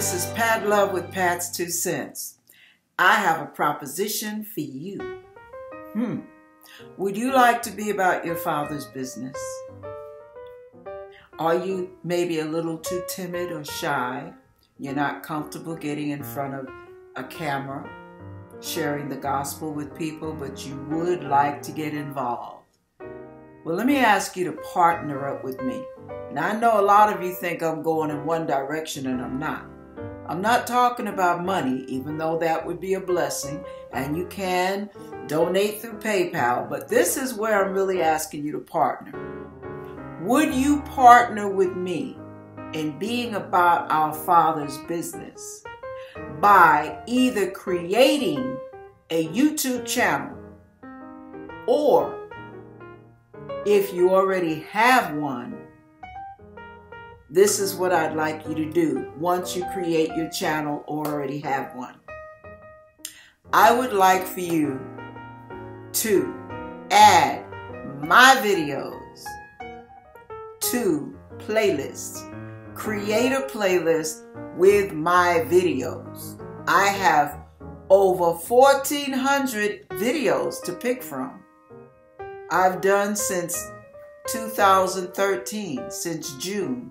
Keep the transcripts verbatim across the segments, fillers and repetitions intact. this is Pat Love with Pat's Two Cents. I have a proposition for you. Hmm. Would you like to be about your father's business? Are you maybe a little too timid or shy? You're not comfortable getting in front of a camera, sharing the gospel with people, but you would like to get involved. Well, let me ask you to partner up with me. And I know a lot of you think I'm going in one direction, and I'm not. I'm not talking about money, even though that would be a blessing, and you can donate through PayPal, but this is where I'm really asking you to partner. Would you partner with me in being about our Father's business by either creating a YouTube channel, or if you already have one, this is what I'd like you to do once you create your channel or already have one. I would like for you to add my videos to playlists. Create a playlist with my videos. I have over fourteen hundred videos to pick from. I've done since two thousand thirteen, since June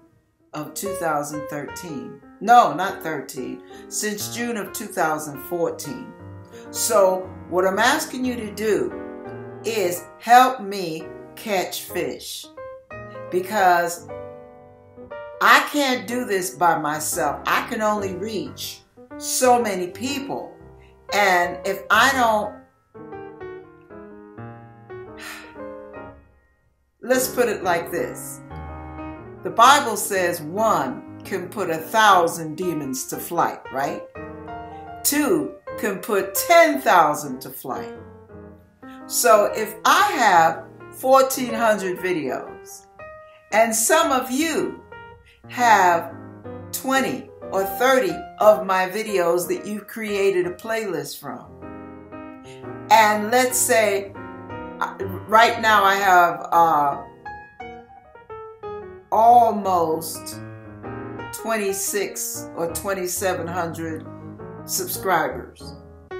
of two thousand thirteen. No, not thirteen. Since June of two thousand fourteen. So what I'm asking you to do is help me catch fish, because I can't do this by myself. I can only reach so many people. And if I don't, let's put it like this. The Bible says one can put a thousand demons to flight, right? Two can put ten thousand to flight. So if I have fourteen hundred videos and some of you have twenty or thirty of my videos that you've created a playlist from, and let's say right now I have uh, almost twenty-six or twenty-seven hundred subscribers.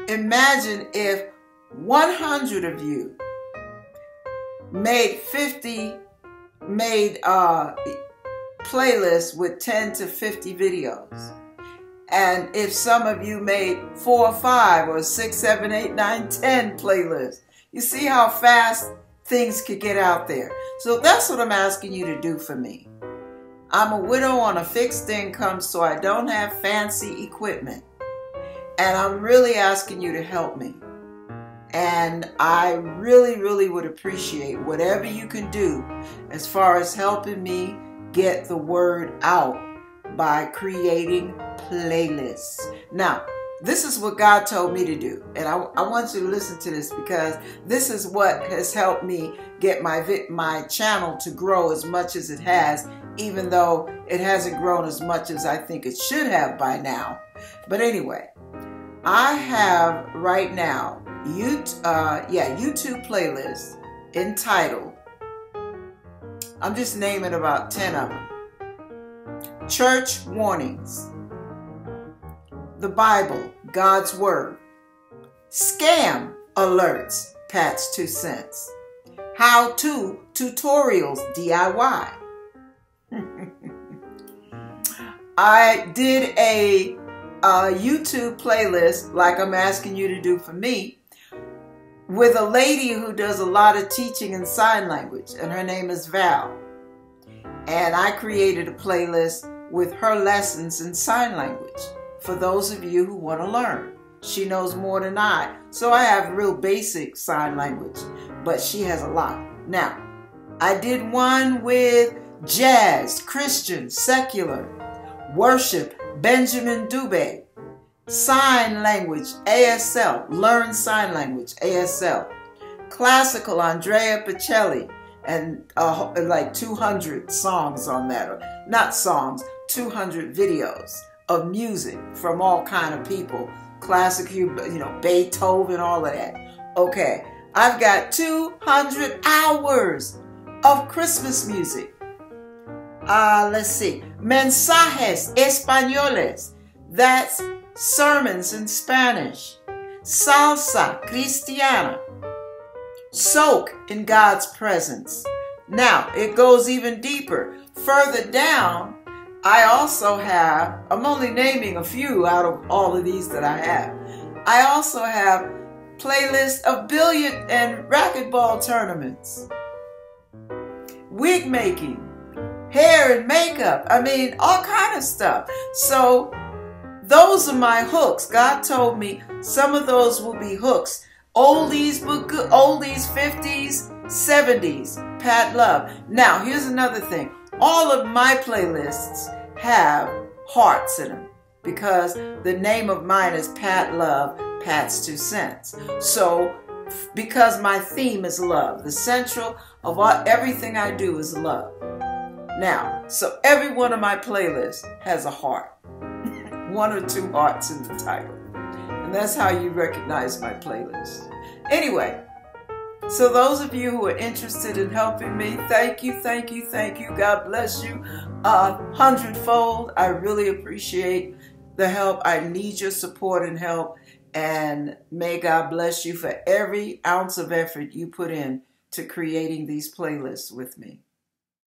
Imagine if one hundred of you made fifty made uh playlists with ten to fifty videos, and if some of you made four or five or six, seven, eight, nine, ten playlists. You see how fast things could get out there. So that's what I'm asking you to do for me. I'm a widow on a fixed income, so I don't have fancy equipment. And I'm really asking you to help me. And I really, really would appreciate whatever you can do as far as helping me get the word out by creating playlists. Now, this is what God told me to do. And I, I want you to listen to this, because this is what has helped me get my, my channel to grow as much as it has, even though it hasn't grown as much as I think it should have by now. But anyway, I have right now, you, uh, yeah, YouTube playlist entitled, I'm just naming about ten of them. Church Warnings. The Bible, God's Word. Scam Alerts, Pat's Two Cents. How to Tutorials, D I Y. I did a, a YouTube playlist, like I'm asking you to do for me, with a lady who does a lot of teaching in sign language, and her name is Val. And I created a playlist with her lessons in sign language, for those of you who want to learn. She knows more than I. So I have real basic sign language, but she has a lot. Now, I did one with jazz, Christian, secular, worship, Benjamin Dubé, sign language, A S L, learn sign language, A S L, classical, Andrea Bocelli, and uh, like two hundred songs on that, or not songs, two hundred videos of music from all kind of people, classic, you know, Beethoven, all of that. Okay, I've got two hundred hours of Christmas music. Uh, let's see, mensajes españoles, That's sermons in Spanish. Salsa cristiana. Soak in God's presence. Now, it goes even deeper. Further down, I also have, I'm only naming a few out of all of these that I have. I also have playlists of billiard and racquetball tournaments, wig making, hair and makeup, I mean, all kind of stuff. So those are my hooks. God told me some of those will be hooks. Oldies, but good, oldies, fifties, seventies, Pat Love. Now, here's another thing. All of my playlists have hearts in them because the name of mine is Pat Love, Pat's Two Cents. So, because my theme is love, the central of all, everything I do is love. Now, so every one of my playlists has a heart, one or two hearts in the title. And that's how you recognize my playlist. Anyway, so those of you who are interested in helping me, thank you, thank you, thank you. God bless you a hundredfold. I really appreciate the help. I need your support and help. And may God bless you for every ounce of effort you put in to creating these playlists with me.